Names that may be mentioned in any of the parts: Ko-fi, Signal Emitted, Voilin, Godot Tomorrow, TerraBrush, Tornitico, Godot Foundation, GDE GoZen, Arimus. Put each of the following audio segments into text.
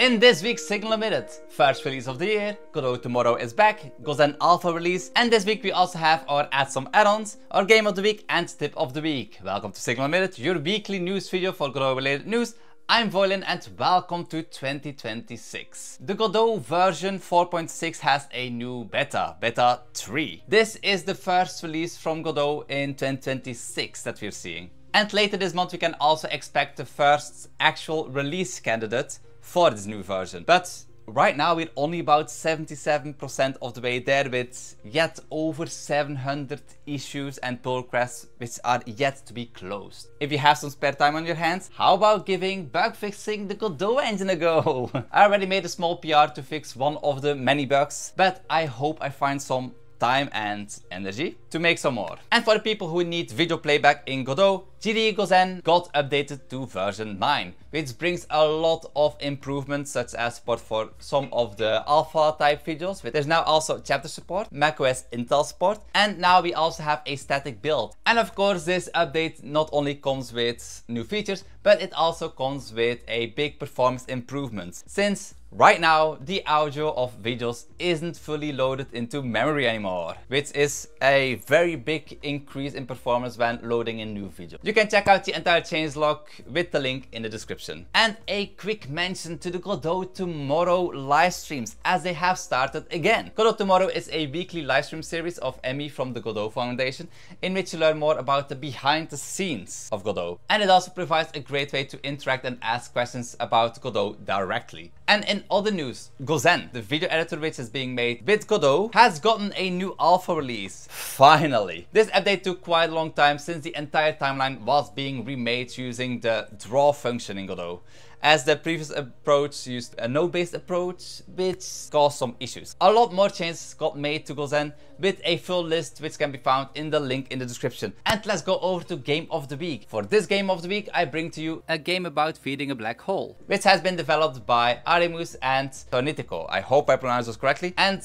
In this week's Signal Emitted, first release of the year, Godot Tomorrow is back, GoZen Alpha release, and this week we also have our Add Some Add-ons, our Game of the Week and Tip of the Week. Welcome to Signal Emitted, your weekly news video for Godot related news. I'm Voilin and welcome to 2026. The Godot version 4.6 has a new beta, beta 3. This is the first release from Godot in 2026 that we're seeing. And later this month we can also expect the first actual release candidate for this new version. But right now we're only about 77% of the way there, with yet over 700 issues and pull requests which are yet to be closed. If you have some spare time on your hands, how about giving bug fixing the Godot engine a go? I already made a small PR to fix one of the many bugs, but I hope I find some time and energy to make some more. And for the people who need video playback in Godot, GDE GoZen got updated to version 9, which brings a lot of improvements, such as support for some of the alpha type videos. But there's now also chapter support, macOS Intel support, and now we also have a static build. And of course, this update not only comes with new features, but it also comes with a big performance improvement, since right now the audio of videos isn't fully loaded into memory anymore, which is a very big increase in performance when loading a new video. You can check out the entire changelog with the link in the description. And a quick mention to the Godot Tomorrow live streams, as they have started again. Godot Tomorrow is a weekly live stream series of Emmy from the Godot Foundation, in which you learn more about the behind the scenes of Godot. And it also provides a great way to interact and ask questions about Godot directly. And in other news, GoZen, the video editor which is being made with Godot, has gotten a new alpha release, finally. This update took quite a long time, since the entire timeline was being remade using the draw function in Godot, as the previous approach used a node-based approach, which caused some issues. A lot more changes got made to GoZen, with a full list which can be found in the link in the description. And let's go over to Game of the Week. For this Game of the Week, I bring to you a game about feeding a black hole, which has been developed by Arimus and Tornitico. I hope I pronounced those correctly. And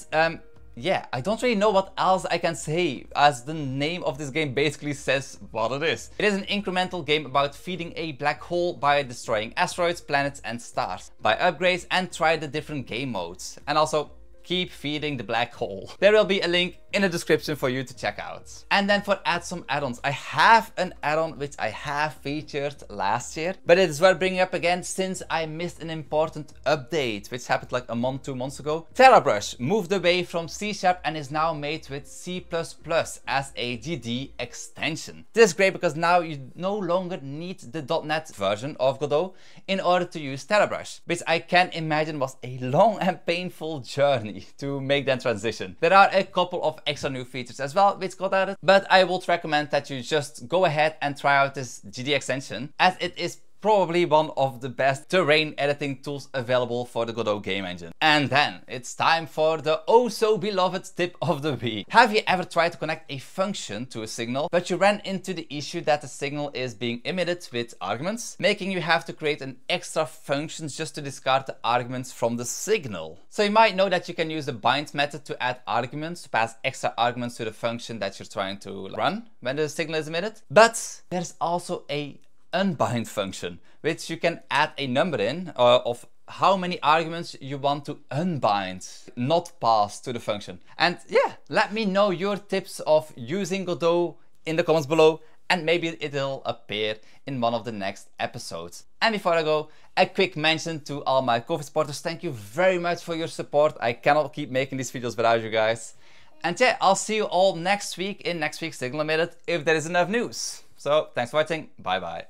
yeah, I don't really know what else I can say, as the name of this game basically says what it is. It is an incremental game about feeding a black hole by destroying asteroids, planets and stars, by upgrades, and try the different game modes. And also, keep feeding the black hole. There will be a link in the description for you to check out. And then for Add Some Add-ons, I have an add-on which I have featured last year, but it is worth bringing up again, since I missed an important update which happened like a month, 2 months ago. TerraBrush moved away from C# and is now made with C++ as a GDE extension. This is great because now you no longer need the .NET version of Godot in order to use TerraBrush, which I can imagine was a long and painful journey to make that transition. There are a couple of extra new features as well which got added, but I would recommend that you just go ahead and try out this GDE extension, as it is probably one of the best terrain editing tools available for the Godot game engine. And then it's time for the oh-so-beloved tip of the week. Have you ever tried to connect a function to a signal, but you ran into the issue that the signal is being emitted with arguments, making you have to create an extra function just to discard the arguments from the signal? So you might know that you can use the bind method to add arguments, to pass extra arguments to the function that you're trying to run when the signal is emitted. But there's also a unbind function, which you can add a number in of how many arguments you want to unbind, not pass to the function. And yeah, let me know your tips of using Godot in the comments below, and maybe it'll appear in one of the next episodes. And before I go, a quick mention to all my Ko-fi supporters. Thank you very much for your support. I cannot keep making these videos without you guys. And yeah, I'll see you all next week in next week's Signal Emitted, if there is enough news. So thanks for watching. Bye bye.